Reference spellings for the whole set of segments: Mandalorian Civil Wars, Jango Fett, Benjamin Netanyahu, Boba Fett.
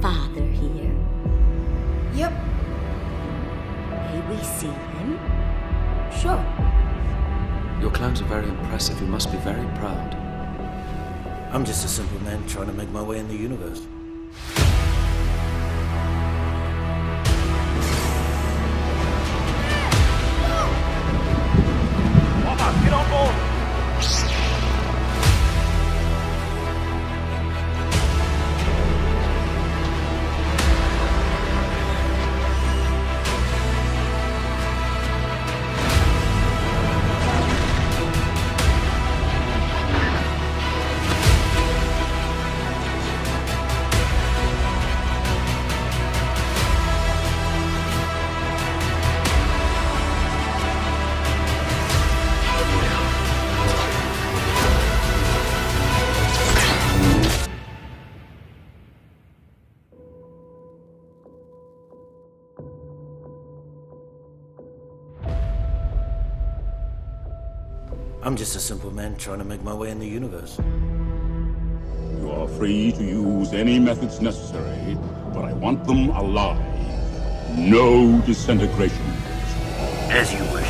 father here? Yep. May we see him? Sure. Your clowns are very impressive. You must be very proud. I'm just a simple man trying to make my way in the universe. I'm just a simple man trying to make my way in the universe. You are free to use any methods necessary, but I want them alive. No disintegration. As you wish.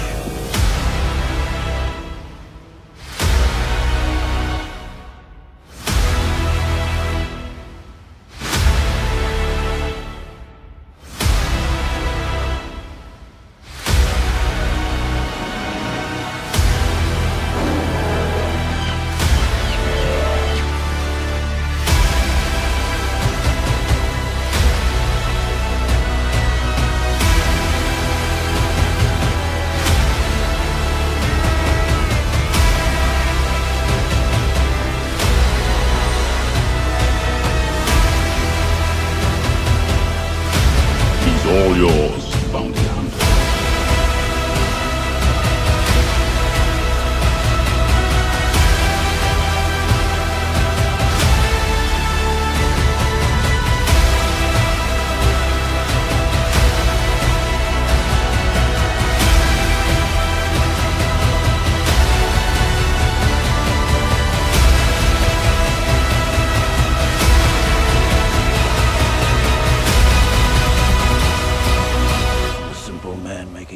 All yours, bounty hunter.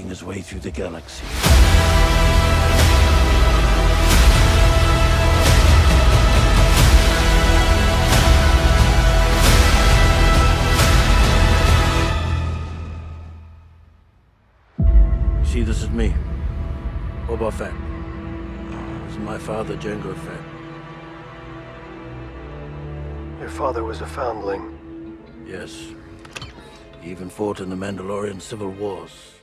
His way through the galaxy. See, this is me, Boba Fett. This is my father, Jango Fett. Your father was a foundling. Yes. He even fought in the Mandalorian Civil Wars.